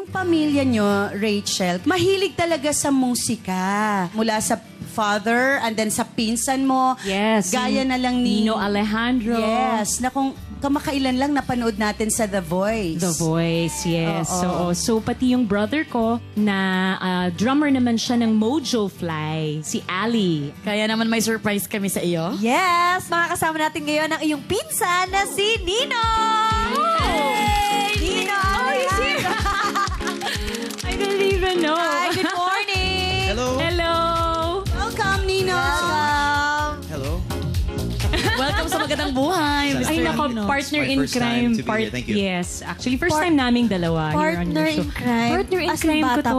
yung pamilya nyo, Rachel, mahilig talaga sa musika. Mula sa father and then sa pinsan mo. Yes. Gaya na lang ni... Nino Alejandro. Yes. Na kung kamakailan lang napanood natin sa The Voice. The Voice, yes. Oo. So, pati yung brother ko na drummer naman siya ng Mojo Fly, si Allie. Kaya naman may surprise kami sa iyo. Yes. Makakasama natin ngayon ang iyong pinsan na si Nino. Hey! Nino! Oh, he's here! I don't even know. Hi, good morning! Hello! Hello! Welcome, Nino! Welcome! Hello! Welcome sa Magandang Buhay, Mr. Nino. Ay, nako, partner in crime. Thank you. Yes, actually, first time naming dalawa. Partner in crime? Partner in crime ko to.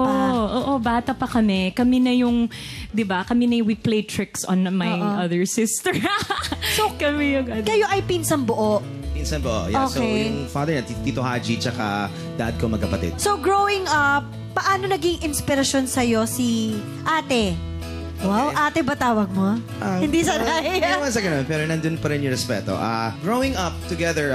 Oo, bata pa kami. Kami na yung, di ba, kami na yung we play tricks on my other sister. So, kami yung... Kayo ay pinsang buo. Minsan po. Yeah, okay. So, yung father niya, Tito Haji, tsaka dad ko magkapatid. So, growing up, paano naging inspirasyon sa'yo si ate? Okay. Wow, ate ba tawag mo? Hindi sanay. Hindi naman sa ganun, pero nandun pa rin yung respeto. Growing up together,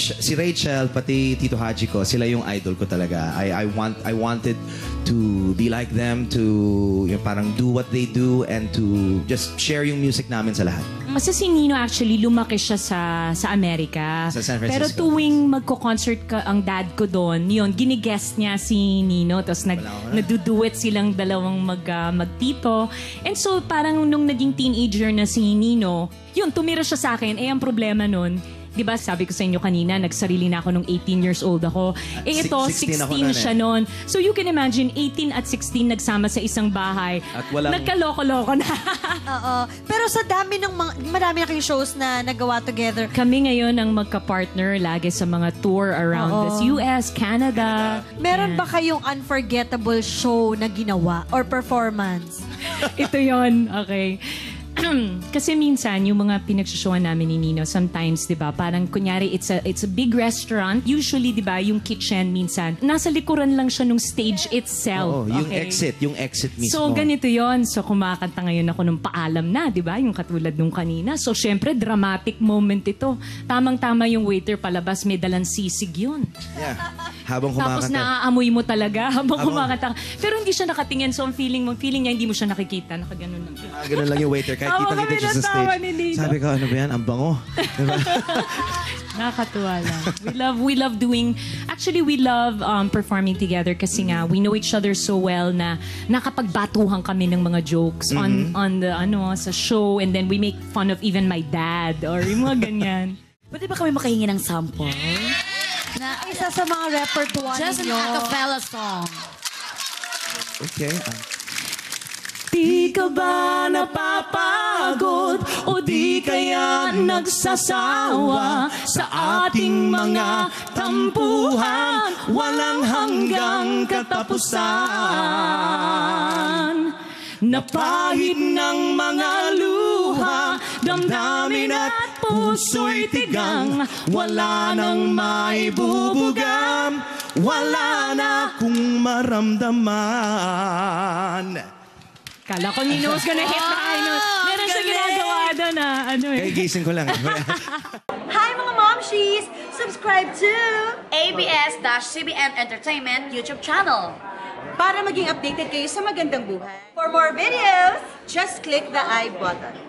si Rachel, pati Tito Haji ko, sila yung idol ko talaga. I wanted to be like them, to yung parang do what they do, and to just share yung music namin sa lahat. Kasi si Nino actually lumaki siya sa Amerika. Sa San Francisco. Pero tuwing magko-concert ka ang dad ko doon, yun, gini-guest niya si Nino. Tapos naduduet silang dalawang magtito. And so parang nung naging teenager na si Nino, yun, tumira siya sa akin. Eh, ang problema nun, di ba sabi ko sa inyo kanina, nagsarili na ako nung 18 years old ako. Eh ito, 16 siya noon. So you can imagine, 18 at 16 nagsama sa isang bahay. At walang... Nagkaloko-loko na. Oo. Pero sa dami ng mga, marami na kayong shows na nagawa together. Kami ngayon ang magka-partner lagi sa mga tour around this US, Canada. Meron ba kayong unforgettable show na ginawa or performance? Ito yon. Okay. Kasi minsan, yung mga pinagsusuan namin ni Nino, sometimes, di ba, parang kunyari, it's a big restaurant. Usually, di ba, yung kitchen minsan, nasa likuran lang siya nung stage itself. Oo, yung exit, mismo. So, ganito yon. So, kumakanta ngayon ako nung paalam na, di ba, yung katulad nung kanina. So, syempre, dramatic moment ito. Tamang-tama yung waiter palabas, may dalang sisig yun. Yeah. Habang kumakanta. Tapos naaamoy mo talaga habang kumakanta. Pero hindi siya nakatingin. So, ang feeling niya, hindi mo siya nakikita. Nakaganon lang. Ganun lang yung waiter. Kahit kitang-kita siya sa stage. Sabi ko, ano ba yan? Ang bango. Diba? Nakakatuwa lang. We love doing... Actually, we love performing together kasi nga, we know each other so well na nakapagbatuhan kami ng mga jokes on the, ano, sa show, and then we make fun of even my dad or yung mga ganyan. Pwede ba kami makahingi ng sample? Na isa sa mga repertoire ninyo. Just an acapella song. Okay. Di ka ba napapagod o di kaya nagsasawa sa ating mga tampuhan? Walang hanggang katapusan. Napahid ng mga luha, damdamin at puso'y tigang. Wala nang maibubugam, wala na kung maramdaman. Kala ko Nino was gonna hit the high note. Meron siya ginagawa doon na ano eh. Kaya gising ko lang. Hi mga momshies! Subscribe to ABS-CBN Entertainment YouTube channel para maging updated kayo sa Magandang Buhay. For more videos, just click the I button.